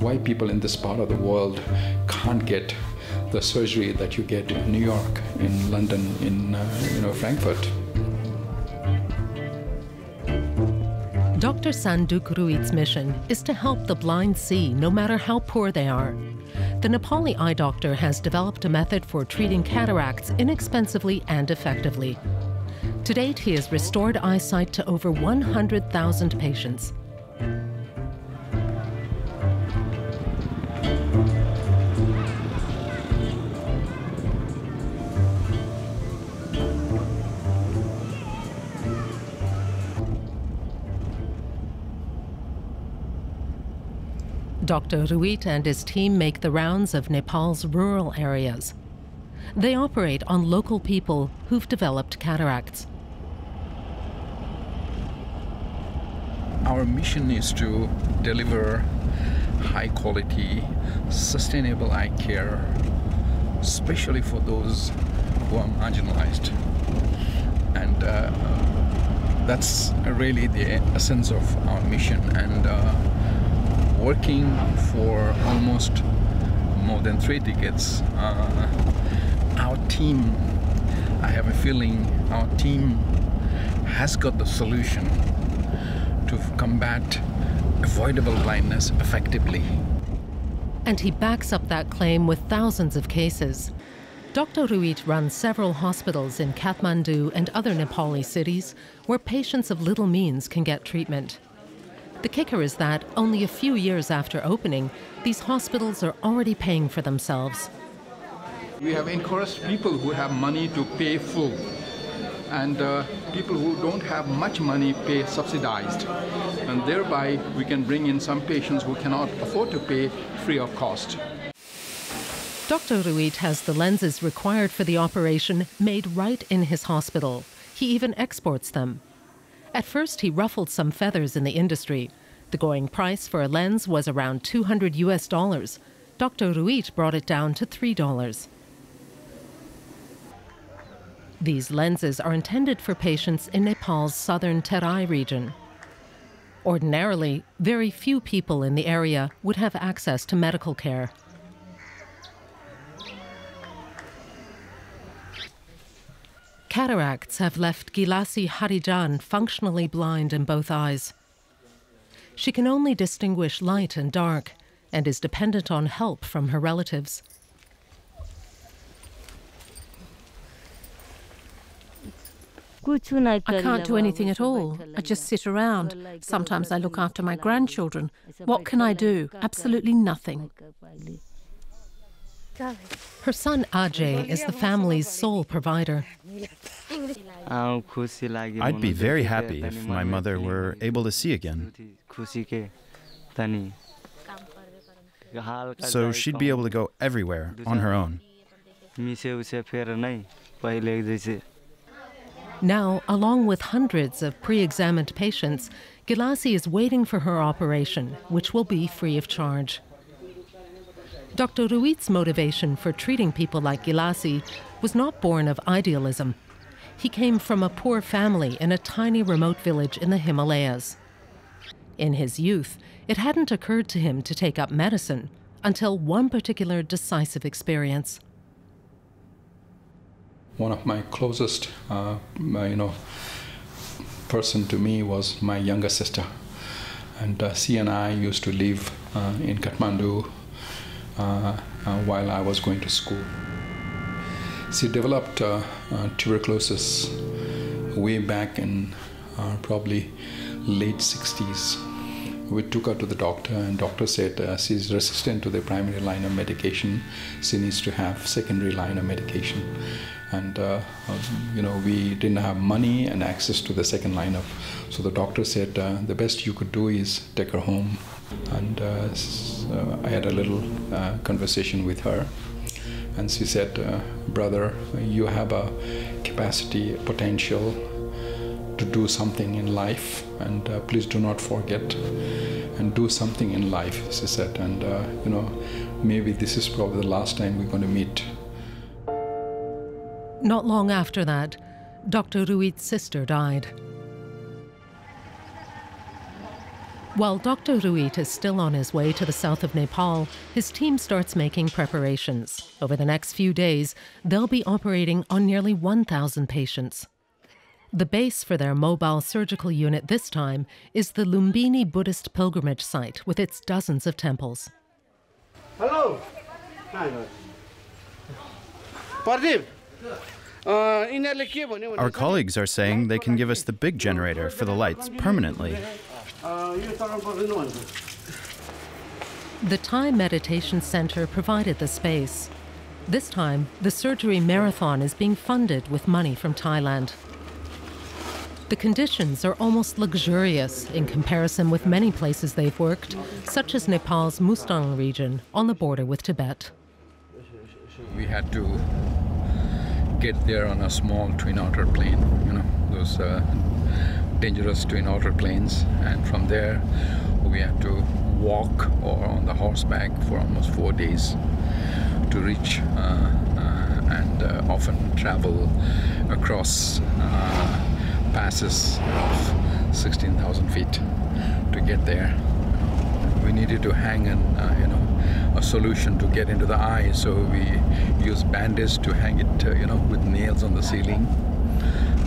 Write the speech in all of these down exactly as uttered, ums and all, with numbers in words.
why people in this part of the world can't get the surgery that you get in New York, in London, in uh, you know, Frankfurt. Doctor Sanduk Ruit's mission is to help the blind see, no matter how poor they are. The Nepali eye doctor has developed a method for treating cataracts inexpensively and effectively. To date, he has restored eyesight to over one hundred thousand patients. Doctor Ruit and his team make the rounds of Nepal's rural areas. They operate on local people who've developed cataracts. Our mission is to deliver high-quality, sustainable eye care, especially for those who are marginalized. And uh, that's really the essence of our mission. And uh, working for almost more than three decades, uh, our team, I have a feeling our team has got the solution to combat avoidable blindness effectively. And he backs up that claim with thousands of cases. Doctor Ruit runs several hospitals in Kathmandu and other Nepali cities where patients of little means can get treatment. The kicker is that, only a few years after opening, these hospitals are already paying for themselves. We have encouraged people who have money to pay full, and uh, people who don't have much money pay subsidized. And thereby, we can bring in some patients who cannot afford to pay free of cost. Doctor Ruit has the lenses required for the operation made right in his hospital. He even exports them. At first, he ruffled some feathers in the industry. The going price for a lens was around two hundred U S dollars. Doctor Ruit brought it down to three dollars. These lenses are intended for patients in Nepal's southern Terai region. Ordinarily, very few people in the area would have access to medical care. Cataracts have left Gilasi Harijan functionally blind in both eyes. She can only distinguish light and dark and is dependent on help from her relatives. I can't do anything at all. I just sit around. Sometimes I look after my grandchildren. What can I do? Absolutely nothing. Her son Ajay is the family's sole provider. I'd be very happy if my mother were able to see again, so she'd be able to go everywhere on her own. Now, along with hundreds of pre-examined patients, Gilasi is waiting for her operation, which will be free of charge. Doctor Ruit's motivation for treating people like Gilasi was not born of idealism. He came from a poor family in a tiny remote village in the Himalayas. In his youth, it hadn't occurred to him to take up medicine until one particular decisive experience. One of my closest, uh, you know, person to me was my younger sister, and uh, she and I used to live uh, in Kathmandu. Uh, uh, while I was going to school. She developed uh, uh, tuberculosis way back in uh, probably late sixties. We took her to the doctor, and doctor said uh, she's resistant to the primary line of medication. She needs to have secondary line of medication. And uh, you know, we didn't have money and access to the second line of. So the doctor said uh, the best you could do is take her home. And uh, so I had a little uh, conversation with her, and she said, uh, brother, you have a capacity, potential to do something in life, and uh, please do not forget and do something in life, she said, and uh, you know, maybe this is probably the last time we're going to meet. Not long after that, Doctor Ruit's sister died. While Doctor Ruit is still on his way to the south of Nepal, his team starts making preparations. Over the next few days, they'll be operating on nearly one thousand patients. The base for their mobile surgical unit this time is the Lumbini Buddhist pilgrimage site with its dozens of temples. Hello. Hi. Pardeep. Our colleagues are saying they can give us the big generator for the lights permanently. The Thai Meditation Center provided the space. This time, the surgery marathon is being funded with money from Thailand. The conditions are almost luxurious in comparison with many places they've worked, such as Nepal's Mustang region on the border with Tibet. We had to get there on a small twin otter plane, you know, those uh, dangerous twin otter planes. And from there, we had to walk or on the horseback for almost four days to reach uh, uh, and uh, often travel across uh, passes of sixteen thousand feet to get there. We needed to hang an, uh, you know, a solution to get into the eye, so we used bandages to hang it, uh, you know, with nails on the ceiling,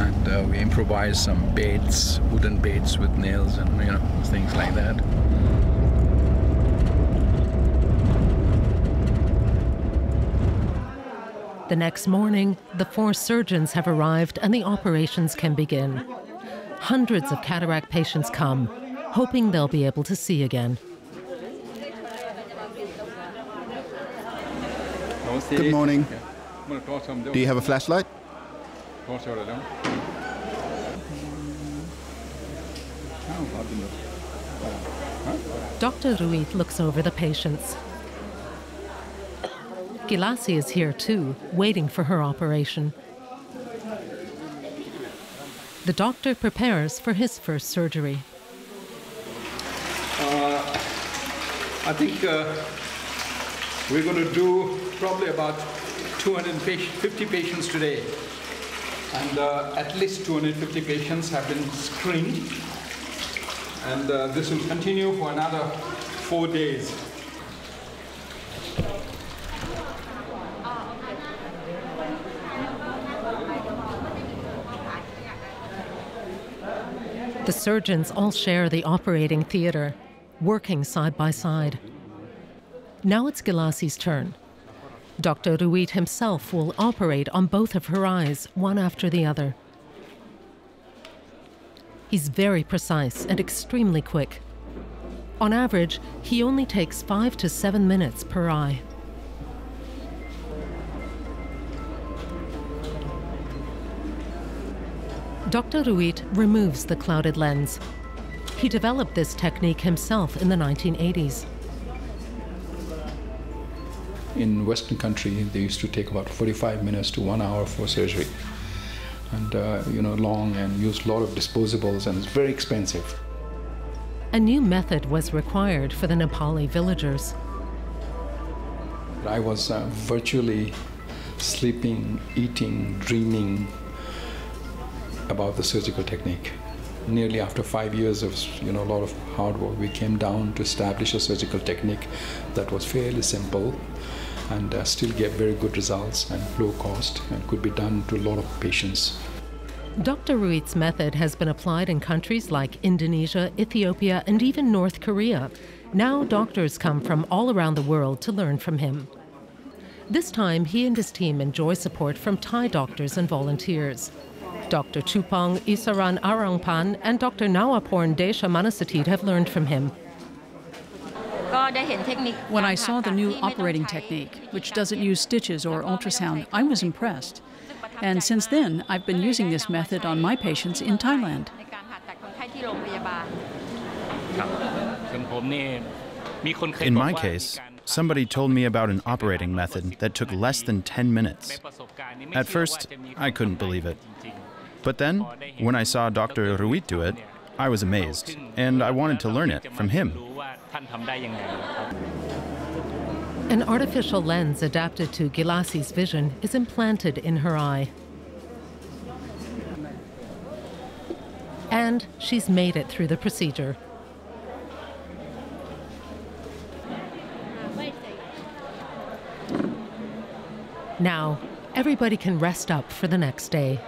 and uh, we improvised some baits, wooden baits with nails, and you know, things like that. The next morning, the four surgeons have arrived and the operations can begin. Hundreds of cataract patients come, hoping they'll be able to see again. Good morning. Do you have a flashlight? Doctor Ruit looks over the patients. Gilasi is here too, waiting for her operation. The doctor prepares for his first surgery. Uh, I think uh, we're going to do probably about two hundred fifty patients today. And uh, at least two hundred fifty patients have been screened. And uh, this will continue for another four days. The surgeons all share the operating theater, working side by side. Now it's Gilasi's turn. Doctor Ruit himself will operate on both of her eyes, one after the other. He's very precise and extremely quick. On average, he only takes five to seven minutes per eye. Doctor Ruit removes the clouded lens. He developed this technique himself in the nineteen eighties. In Western country, they used to take about forty-five minutes to one hour for surgery, and uh, you know, long, and used a lot of disposables, and it's very expensive. A new method was required for the Nepali villagers. I was uh, virtually sleeping, eating, dreaming about the surgical technique. Nearly after five years of, you know, a lot of hard work, we came down to establish a surgical technique that was fairly simple and uh, still gave very good results and low cost, and could be done to a lot of patients. Doctor Ruit's method has been applied in countries like Indonesia, Ethiopia, and even North Korea. Now doctors come from all around the world to learn from him. This time, he and his team enjoy support from Thai doctors and volunteers. Doctor Chupong Isaran Arangpan and Doctor Nawaporn Desha Manasetid have learned from him. When I saw the new operating technique, which doesn't use stitches or ultrasound, I was impressed. And since then, I've been using this method on my patients in Thailand. In my case, somebody told me about an operating method that took less than ten minutes. At first, I couldn't believe it. But then, when I saw Doctor Ruit do it, I was amazed, and I wanted to learn it from him. An artificial lens adapted to Gilasi's vision is implanted in her eye. And she's made it through the procedure. Now, everybody can rest up for the next day.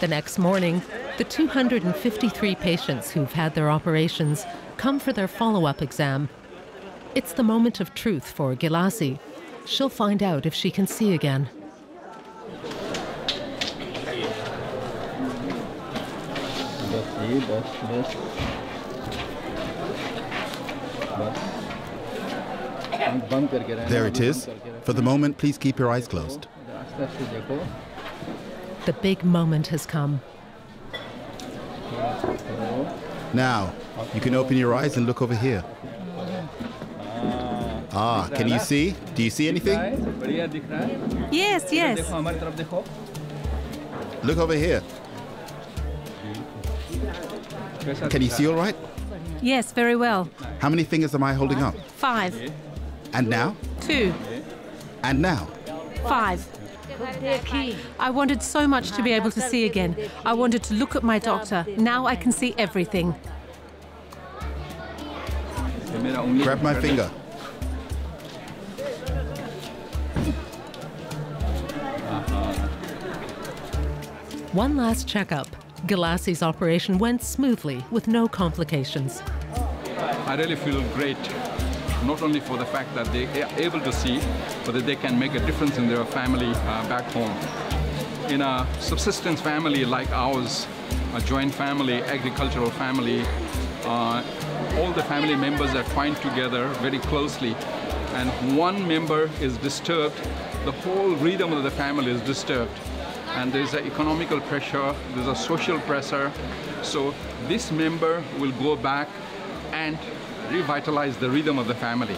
The next morning, the two hundred fifty-three patients who've had their operations come for their follow-up exam. It's the moment of truth for Gilasi. She'll find out if she can see again. There it is. For the moment, please keep your eyes closed. The big moment has come. Now, you can open your eyes and look over here. Ah, can you see? Do you see anything? Yes, yes. Look over here. Can you see all right? Yes, very well. How many fingers am I holding up? Five. And now? Two. And now? Five. I wanted so much to be able to see again. I wanted to look at my doctor. Now I can see everything. Grab my finger. One last checkup. Gilasi's operation went smoothly with no complications. I really feel great. Not only for the fact that they are able to see, but that they can make a difference in their family uh, back home. In a subsistence family like ours, a joint family, agricultural family, uh, all the family members are twined together very closely, and one member is disturbed, the whole rhythm of the family is disturbed. And there's an economical pressure, there's a social pressure, so this member will go back and revitalize the rhythm of the family.